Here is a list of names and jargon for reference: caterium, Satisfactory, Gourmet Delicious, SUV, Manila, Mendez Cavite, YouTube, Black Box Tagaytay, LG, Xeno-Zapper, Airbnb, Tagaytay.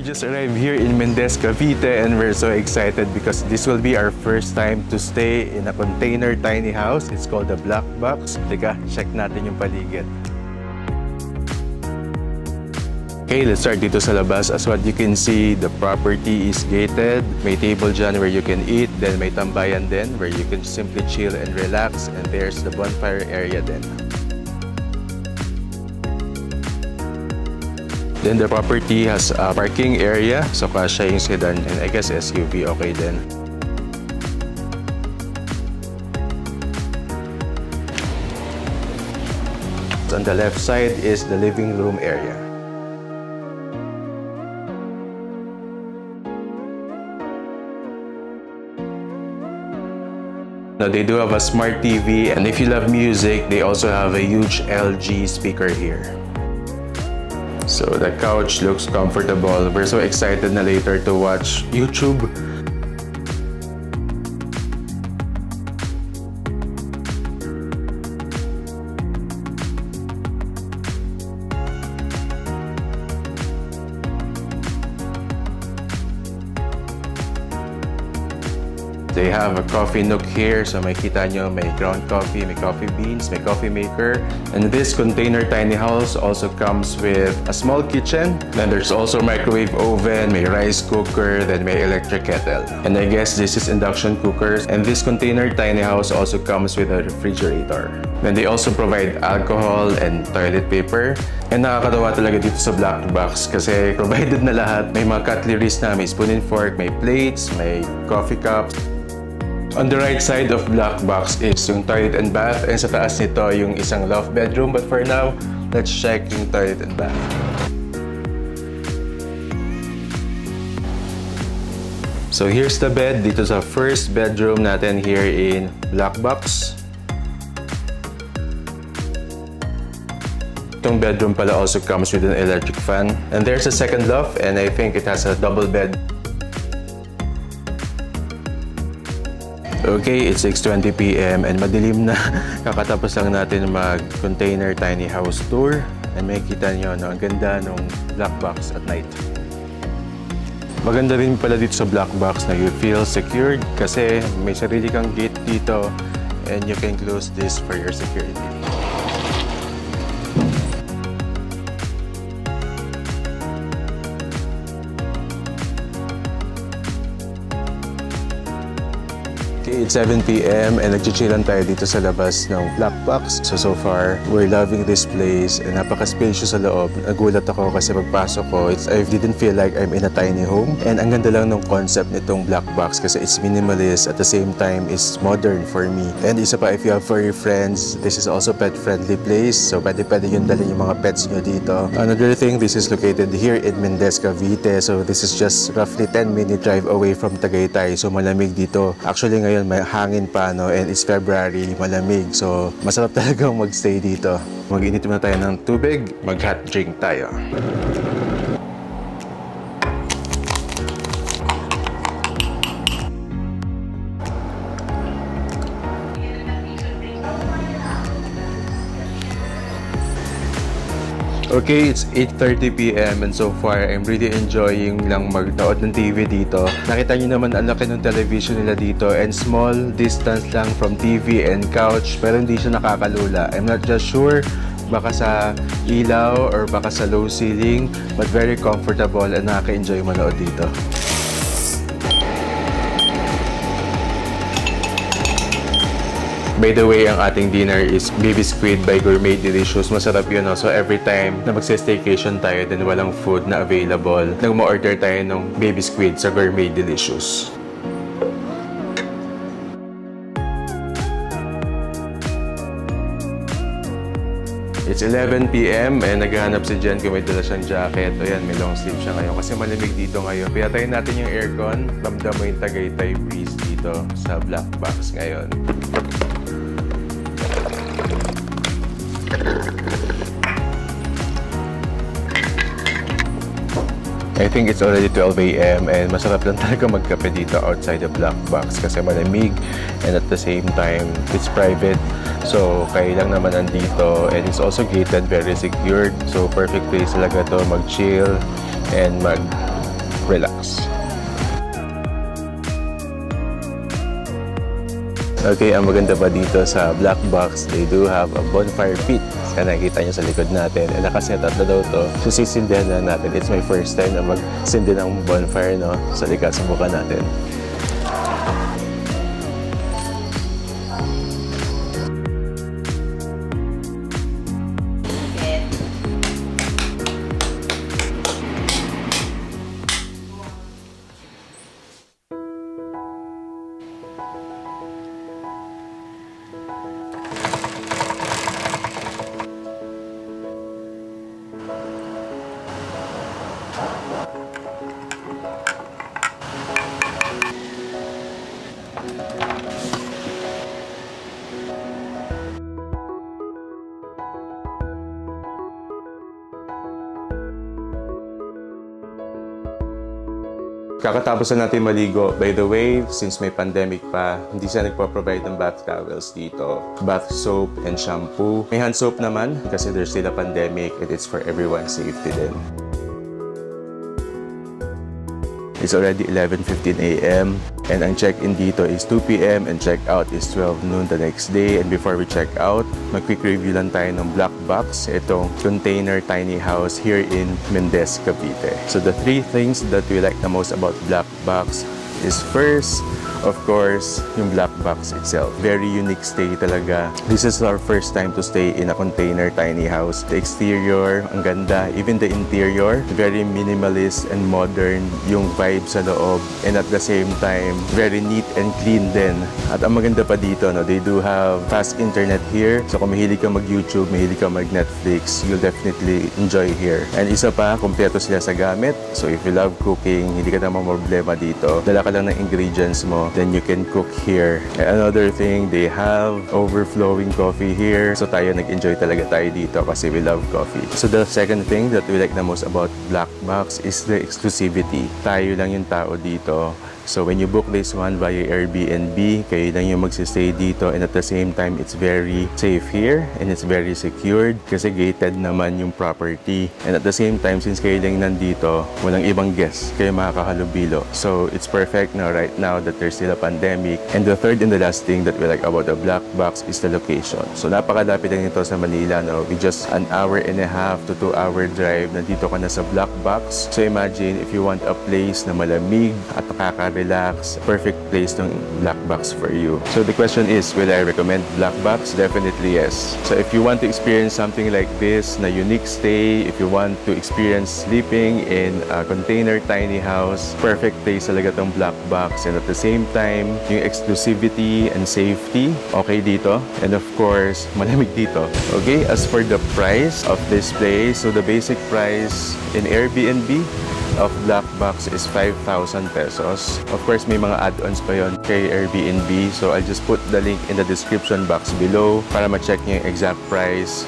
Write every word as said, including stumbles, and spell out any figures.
We just arrived here in Mendez Cavite and we're so excited because this will be our first time to stay in a container tiny house. It's called the Black Box. Teka, check natin yung paligid. Okay, let's start dito sa labas. As what you can see, the property is gated. May table dyan where you can eat. Then may tambayan din where you can simply chill and relax. And there's the bonfire area din. Then the property has a parking area. So kasya yung sedan and I guess S U V okay din. On the left side is the living room area. Now, they do have a smart T V, and if you love music, they also have a huge L G speaker here. So the couch looks comfortable. We're so excited na later to watch YouTube. They have a coffee nook here, so makita nyo may ground coffee, may coffee beans, may coffee maker. And this container tiny house also comes with a small kitchen. Then there's also a microwave oven, may rice cooker, then may electric kettle. And I guess this is induction cookers. And this container tiny house also comes with a refrigerator. Then they also provide alcohol and toilet paper. And nakakatawa talaga dito sa Black Box kasi provided na lahat. May mga cutleries na, may spoon and fork, may plates, may coffee cups. On the right side of Black Box is yung toilet and bath, and sa taas nito yung isang loft bedroom. But for now, let's check yung toilet and bath. So here's the bed. Dito sa first bedroom natin here in Black Box. Itong bedroom pala also comes with an electric fan. And there's a second loft, and I think it has a double bed. Okay, it's six twenty p m and madilim na. Kakatapos lang natin mag-container tiny house tour. And makikita nyo, no, ang ganda ng Black Box at night. Maganda rin pala dito sa Black Box na you feel secured kasi may sarili kang gate dito and you can close this for your security. It's seven p m and nagchichilan tayo dito sa labas ng Black Box. So, so far, we're loving this place and napaka-spacious sa loob. Nagulat ako kasi pagpasok ko, it's, I didn't feel like I'm in a tiny home. And ang ganda lang ng concept nitong Black Box kasi it's minimalist at the same time it's modern for me. And isa pa, if you have furry friends, this is also pet-friendly place. So, pwede-pwede yung dali yung mga pets nyo dito. Another thing, this is located here in Mendez, Cavite. So, this is just roughly ten minute drive away from Tagaytay. So, malamig dito. Actually, ngayon, may hangin pa, no? And it's February, malamig. So, masarap talagang magstay dito. Mag-init muna tayo ng tubig, mag-hot drink tayo. Okay, it's eight thirty p m and so far, I'm really enjoying lang magdaod ng T V dito. Nakita nyo naman ang laki ng television nila dito and small distance lang from T V and couch pero hindi siya nakakalula. I'm not just sure baka sa ilaw or baka sa low ceiling but very comfortable and nakaka-enjoy manood dito. By the way, ang ating dinner is baby squid by Gourmet Delicious. Masarap yun, no? So every time na magsa-staycation tayo, then walang food na available, nag-ma-order tayo ng baby squid sa Gourmet Delicious. It's eleven p m and naghahanap si Jen kung may dala siyang jacket. O yan, may long sleeve siya ngayon kasi malamig dito ngayon. Pinatayin natin yung aircon. Ramdam mo yung Tagaytay breeze dito sa Black Box ngayon. I think it's already twelve a m and masarap lang talaga magkape dito outside the Black Box kasi malamig and at the same time it's private so kayo lang naman nandito and it's also gated, very secured so perfect place talaga to mag-chill and mag relax. Okay, ang maganda pa dito sa Black Box, they do have a bonfire pit. Kaya nakikita nyo sa likod natin. Eh, nakaset up na daw ito. So, sisindihan na natin. It's my first time na magsindi ng bonfire, no? So, lika, subukan natin. Kakatapos na natin maligo. By the way, since may pandemic pa, hindi siya nagpo-provide ng bath towels dito. Bath soap and shampoo. May hand soap naman kasi there's still a pandemic and it's for everyone's safety din. It's already eleven fifteen A M and ang check-in dito is two P M and check-out is twelve noon the next day. And before we check-out, mag-quick review lang tayo ng Black Box, itong container tiny house here in Mendez, Cavite. So the three things that we like the most about Black Box is first, of course, yung Black Box itself. Very unique stay talaga. This is our first time to stay in a container tiny house. The exterior, ang ganda. Even the interior, very minimalist and modern yung vibe sa loob. And at the same time, very neat and clean din. At ang maganda pa dito, no, they do have fast internet here. So kung mahilig ka mag-YouTube, mahilig ka mag-Netflix, you'll definitely enjoy here. And isa pa, kumpleto sila sa gamit. So if you love cooking, hindi ka namang problema dito. Dala ka lang ng ingredients mo. Then you can cook here. Another thing, they have overflowing coffee here. So tayo nag-enjoy talaga tayo dito kasi we love coffee. So the second thing that we like the most about Black Box is the exclusivity. Tayo lang yung tao dito. So when you book this one via Airbnb, kayo lang yung magsistay dito, and at the same time, it's very safe here and it's very secured kasi gated naman yung property. And at the same time, since kayo lang nandito, walang ibang guests, kayo makakahalubilo. So it's perfect now right now that there's still a pandemic. And the third and the last thing that we like about the Black Box is the location. So napakalapit lang ito sa Manila, no? We just an hour and a half to two hour drive, nandito ka na sa Black Box. So imagine if you want a place na malamig at makaka relax, perfect place ng Black Box for you. So the question is, will I recommend Black Box? Definitely yes. So if you want to experience something like this, na unique stay, if you want to experience sleeping in a container tiny house, perfect place talaga tong Black Box. And at the same time, yung exclusivity and safety, okay dito. And of course, malamig dito. Okay, as for the price of this place, so the basic price in Airbnb of Black Box is five thousand pesos. Of course, may mga add-ons pa yon kay Airbnb. So I'll just put the link in the description box below para ma-check niyo yung exact price.